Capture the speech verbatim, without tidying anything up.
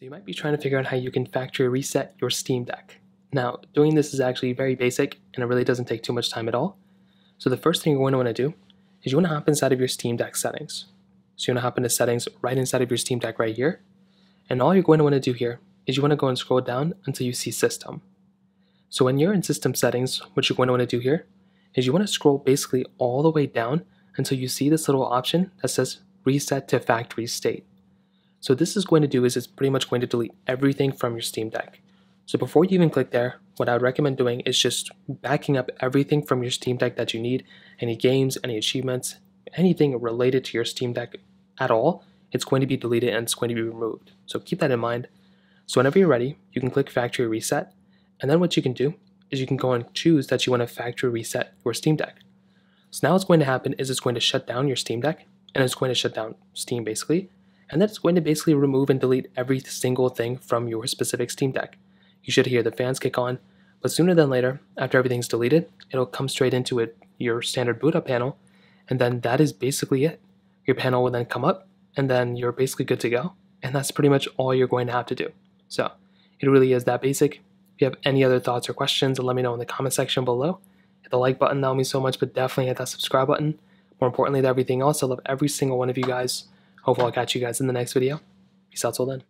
So you might be trying to figure out how you can factory reset your Steam Deck. Now, doing this is actually very basic and it really doesn't take too much time at all. So the first thing you're going to want to do is you want to hop inside of your Steam Deck settings. So you want to hop into settings right inside of your Steam Deck right here. And all you're going to want to do here is you want to go and scroll down until you see system. So when you're in system settings, what you're going to want to do here is you want to scroll basically all the way down until you see this little option that says reset to factory state. So this is going to do is it's pretty much going to delete everything from your Steam Deck. So before you even click there, what I would recommend doing is just backing up everything from your Steam Deck that you need, any games, any achievements, anything related to your Steam Deck at all, it's going to be deleted and it's going to be removed. So keep that in mind. So whenever you're ready, you can click factory reset. And then what you can do is you can go and choose that you want to factory reset your Steam Deck. So now what's going to happen is it's going to shut down your Steam Deck and it's going to shut down Steam basically. And that's going to basically remove and delete every single thing from your specific Steam Deck. You should hear the fans kick on, but sooner than later, after everything's deleted, it'll come straight into it, your standard boot up panel, and then that is basically it. Your panel will then come up, and then you're basically good to go, and that's pretty much all you're going to have to do. So, it really is that basic. If you have any other thoughts or questions, let me know in the comment section below. Hit the like button, that'll mean so much, but definitely hit that subscribe button. More importantly than everything else, I love every single one of you guys. Hopefully I'll catch you guys in the next video. Peace out till then.